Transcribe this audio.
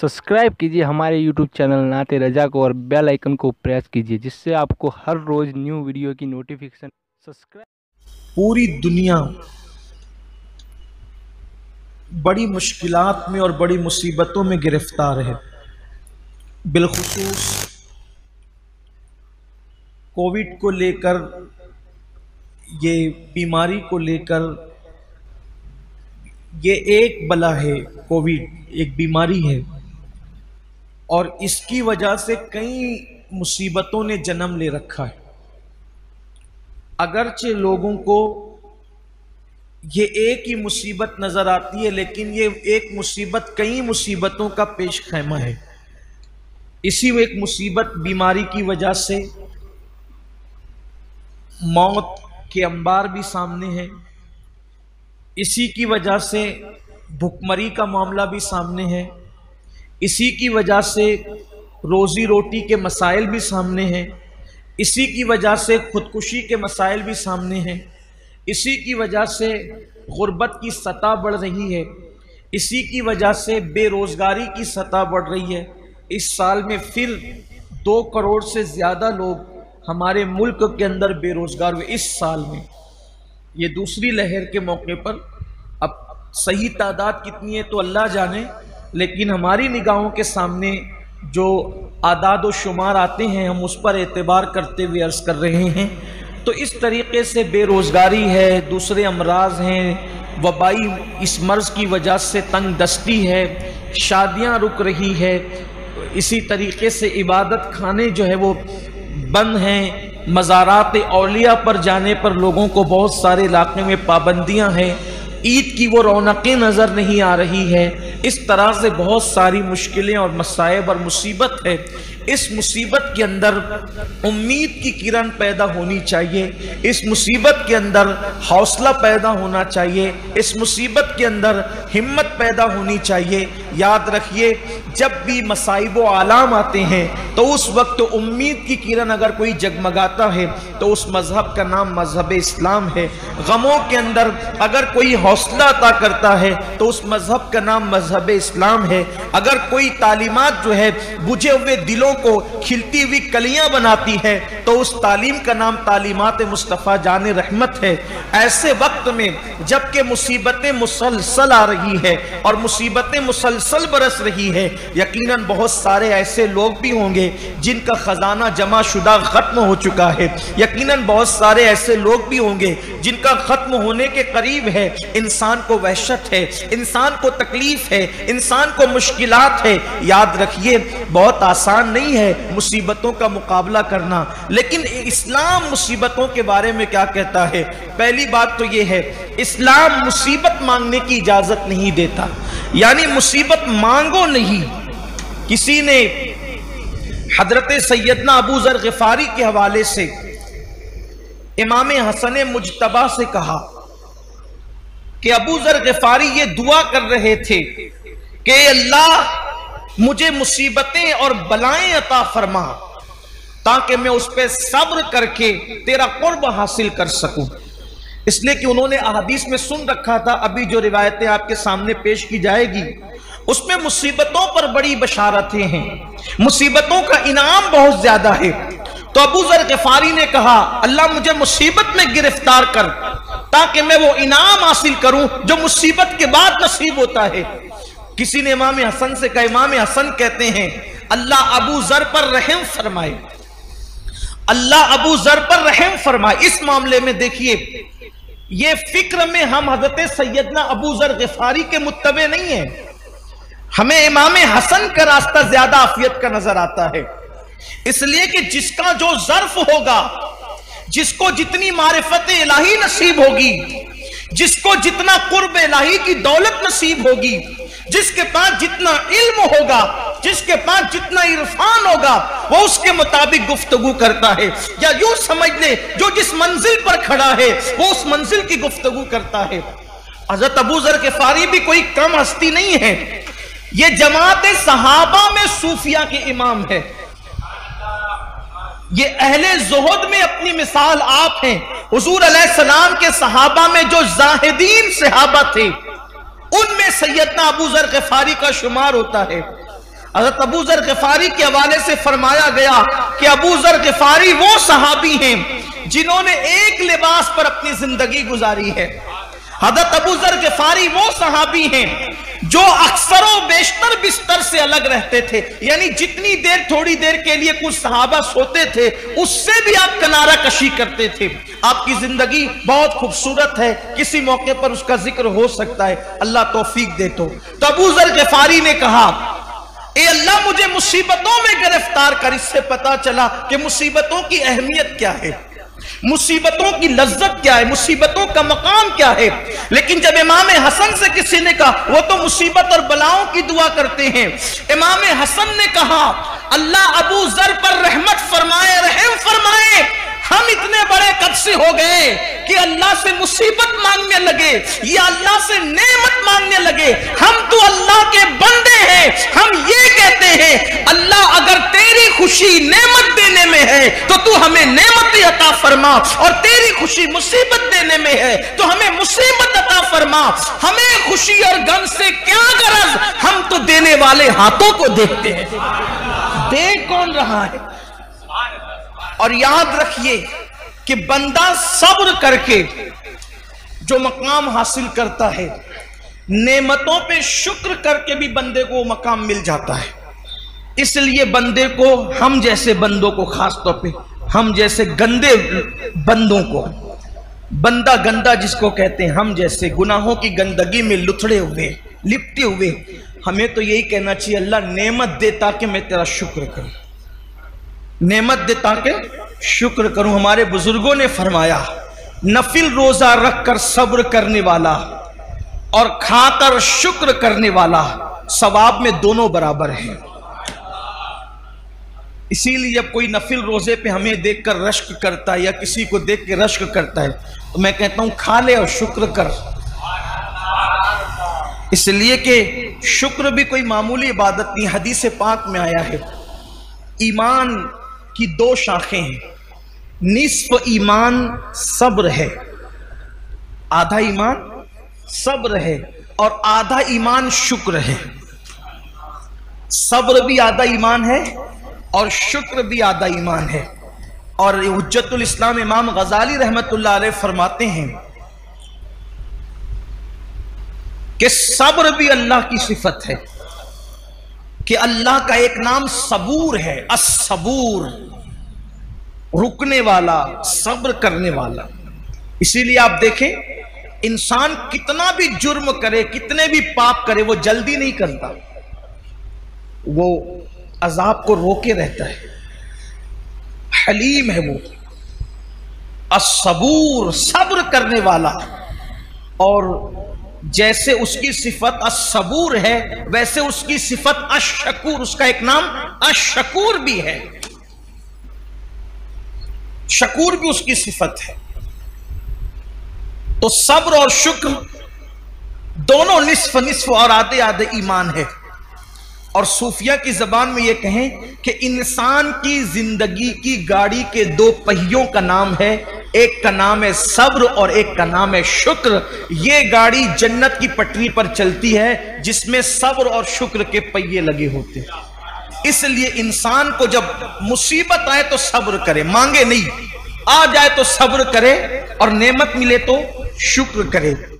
Subscribe कीजिए हमारे YouTube channel नाते रजा को और बेल आइकन को प्रेस कीजिए, जिससे आपको हर रोज़ न्यू वीडियो की नोटिफिकेशन। सब्सक्राइब। पूरी दुनिया बड़ी मुश्किलात में और बड़ी मुसीबतों में गिरफ्तार है, बिलखुसूस कोविड को लेकर, ये बीमारी को लेकर। ये एक बला है, कोविड एक बीमारी है और इसकी वजह से कई मुसीबतों ने जन्म ले रखा है। अगरचे लोगों को ये एक ही मुसीबत नज़र आती है, लेकिन ये एक मुसीबत कई मुसीबतों का पेश खैमा है। इसी में एक मुसीबत बीमारी की वजह से मौत के अंबार भी सामने हैं, इसी की वजह से भुखमरी का मामला भी सामने है, इसी की वजह से रोज़ी रोटी के मसाइल भी सामने हैं, इसी की वजह से ख़ुदकुशी के मसाइल भी सामने हैं, इसी की वजह से ग़ुरबत की सतह बढ़ रही है, इसी की वजह से बेरोज़गारी की सतह बढ़ रही है। इस साल में फिर 2 करोड़ से ज़्यादा लोग हमारे मुल्क के अंदर बेरोज़गार हुए। इस साल में ये दूसरी लहर के मौके पर, अब सही तादाद कितनी है तो अल्लाह जाने, लेकिन हमारी निगाहों के सामने जो आदाद व शुमार आते हैं हम उस पर एतबार करते हुए अर्ज़ कर रहे हैं। तो इस तरीके से बेरोज़गारी है, दूसरे अमराज हैं, वबाई इस मर्ज़ की वजह से तंग दस्ती है, शादियां रुक रही है, इसी तरीके से इबादत खाने जो है वो बंद हैं, मज़ारात औलिया पर जाने पर लोगों को बहुत सारे इलाक़े में पाबंदियां हैं, ईद की वो रौनकें नज़र नहीं आ रही है। इस तरह से बहुत सारी मुश्किलें और मसाइब और मुसीबत है। इस मुसीबत के अंदर उम्मीद की किरण पैदा होनी चाहिए, इस मुसीबत के अंदर हौसला पैदा होना चाहिए, इस मुसीबत के अंदर हिम्मत पैदा होनी चाहिए। याद रखिए, जब भी मसाइब व आलाम आते हैं तो उस वक्त उम्मीद की किरण अगर कोई जगमगाता है तो उस मज़हब का नाम मज़हब इस्लाम है। गमों के अंदर अगर कोई हौसला अता करता है तो उस मज़हब का नाम मज़हब इस्लाम है। अगर कोई तालीमात जो है बुझे हुए दिलों को खिलती हुई कलियां बनाती है तो उस तालीम का नाम तालीमात मुस्तफ़ा जाने रहमत है। ऐसे वक्त में जबकि मुसीबतें मुसलसल आ रही है और मुसीबतें मुसलसल बरस रही है, यकीनन बहुत सारे ऐसे लोग भी होंगे जिनका खजाना जमा शुदा खत्म हो चुका है, यकीनन बहुत सारे ऐसे लोग भी होंगे जिनका खत्म होने के करीब है। इंसान को वहशत है, इंसान को तकलीफ है, इंसान को मुश्किलात है। याद रखिए, बहुत आसान नहीं है मुसीबतों का मुकाबला करना, लेकिन इस्लाम मुसीबतों के बारे में क्या कहता है? पहली बात तो यह है, इस्लाम मुसीबत मांगने की इजाजत नहीं देता, यानी मुसीबत मांगो नहीं। किसी ने हजरत सैयदना अबू जर गिफारी के हवाले से इमाम हसन मुजतबा से कहा कि अबू जर गिफारी ये दुआ कर रहे थे कि अल्लाह मुझे मुसीबतें और बलाएं अता फरमा ताकि मैं उस पर सब्र करके तेरा कुर्ब हासिल कर सकूं। इसलिए कि उन्होंने अहादीस में सुन रखा था, अभी जो रिवायतें आपके सामने पेश की जाएगी उसमें मुसीबतों पर बड़ी बशारतें हैं, मुसीबतों का इनाम बहुत ज्यादा है। तो अबू जर गिफारी ने कहा, अल्लाह मुझे मुसीबत में गिरफ्तार कर ताकि मैं वो इनाम हासिल करूं जो मुसीबत के बाद नसीब होता है। किसी ने इमाम हसन से कहा, इमाम हसन कहते हैं, अल्लाह अबू जर पर रहम फरमाए, अल्लाह अबू जर पर रहम फरमाए। इस मामले में देखिए, ये फिक्र में हम हजरत सैयदना अबू जर गिफारी के मुत्तबे नहीं है, हमें इमाम हसन का रास्ता ज्यादा आफियत का नजर आता है। इसलिए कि जिसका जो जर्फ होगा, जिसको जितनी मारिफत इलाही नसीब होगी, जिसको जितना कुर्ब इलाही की दौलत नसीब होगी, जिसके पास जितना इल्म होगा, जिसके पास जितना इरफान होगा, वो उसके मुताबिक गुफ्तगू करता है। या यूं समझ ले, जो जिस मंजिल पर खड़ा है वो उस मंजिल की गुफ्तगू करता है। हजरत अबू जर गिफारी भी कोई कम हस्ती नहीं है, ये जमात सहाबा में सूफिया के इमाम है, ये अहले ज़ुहद में अपनी मिसाल आप हैं। हुजूर अलैहिस्सलाम के सहाबा में जो जाहिदीन सहाबा थे उनमें सैयदना अबू जर गिफारी का शुमार होता है। हज़रत अबू ज़र ग़िफ़ारी के हवाले से फरमाया गया कि अबू ज़र ग़िफ़ारी वो सहाबी हैं जिन्होंने एक लिबास पर अपनी जिंदगी गुजारी है। हज़रत अबू ज़र ग़िफ़ारी वो सहाबी हैं जो अक्सर व बेशतर बिस्तर से अलग रहते थे, यानी जितनी देर थोड़ी देर के लिए कुछ सहाबा सोते थे उससे भी आप किनारा कशी करते थे। आपकी जिंदगी बहुत खूबसूरत है, किसी मौके पर उसका जिक्र हो सकता है, अल्लाह तौफीक दे। तो अबू ज़र ग़िफ़ारी ने कहा, ए अल्लाह मुझे मुसीबतों में गिरफ्तार कर। इससे पता चला कि मुसीबतों की अहमियत क्या है, मुसीबतों की लज्जत क्या है, मुसीबतों का मकाम क्या है। लेकिन जब इमाम हसन से किसी ने कहा वो तो मुसीबत और बलाओं की दुआ करते हैं, इमाम हसन ने कहा अल्लाह अबू ज़र पर रहमत फरमाए, रहम फरमाए, हम इतने बड़े कब से हो गए कि अल्लाह से मुसीबत मांगने लगे या अल्लाह से नेमत मांगने लगे। हम तो अल्लाह के बंदे हैं, हम ये कहते हैं अल्लाह अगर तेरी खुशी नेमत देने में है तो तू हमें नेमत अता फरमा, और तेरी खुशी मुसीबत देने में है तो हमें मुसीबत अता फरमा। हमें खुशी और गम से क्या गरज, हम तो देने वाले हाथों को देखते हैं। दे कौन रहा है? और याद रखिए कि बंदा सब्र करके जो मकाम हासिल करता है, नेमतों पे शुक्र करके भी बंदे को मकाम मिल जाता है। इसलिए बंदे को, हम जैसे बंदों को, खासतौर पे हम जैसे गंदे बंदों को, बंदा गंदा जिसको कहते हैं, हम जैसे गुनाहों की गंदगी में लुथड़े हुए, लिपटे हुए, हमें तो यही कहना चाहिए अल्लाह नेमत दे ताकि मैं तेरा शुक्र करूं, नेमत दे ताकि शुक्र करूं। हमारे बुजुर्गों ने फरमाया, नफिल रोजा रख कर सब्र करने वाला और खाकर शुक्र करने वाला सवाब में दोनों बराबर हैं। इसीलिए जब कोई नफिल रोजे पे हमें देखकर रश्क करता है या किसी को देख के रश्क करता है तो मैं कहता हूं खा ले और शुक्र कर। इसलिए कि शुक्र भी कोई मामूली इबादत नहीं। हदीस पाक में आया है ईमान की दो शाखें हैं, निस्फ ईमान सब्र है, आधा ईमान सब्र है और आधा ईमान शुक्र है। सब्र भी आधा ईमान है और शुक्र भी आधा ईमान है। और हुज्जतुल इस्लाम इमाम गजाली रहमतुल्लाह अलैह फरमाते हैं कि सब्र भी अल्लाह की सिफत है, कि अल्लाह का एक नाम सबूर है, अस्सबूर, रुकने वाला, सब्र करने वाला। इसीलिए आप देखें इंसान कितना भी जुर्म करे, कितने भी पाप करे, वो जल्दी नहीं करता, वो अजाब को रोके रहता है, हलीम है वो, अस्सबूर, सब्र करने वाला। और जैसे उसकी सिफत अस्सबूर है वैसे उसकी सिफत अश्शकूर, उसका एक नाम अश्शकूर भी है, शकूर भी उसकी सिफत है। तो सब्र और शुक्र दोनों निस्फ निस्फ और आधे आधे ईमान है। और सूफिया की जबान में यह कहें कि इंसान की जिंदगी की गाड़ी के दो पहियों का नाम है, एक का नाम है सब्र और एक का नाम है शुक्र। ये गाड़ी जन्नत की पटरी पर चलती है जिसमें सब्र और शुक्र के पहिए लगे होते हैं। इसलिए इंसान को जब मुसीबत आए तो सब्र करे, मांगे नहीं, आ जाए तो सब्र करे और नेमत मिले तो शुक्र करे।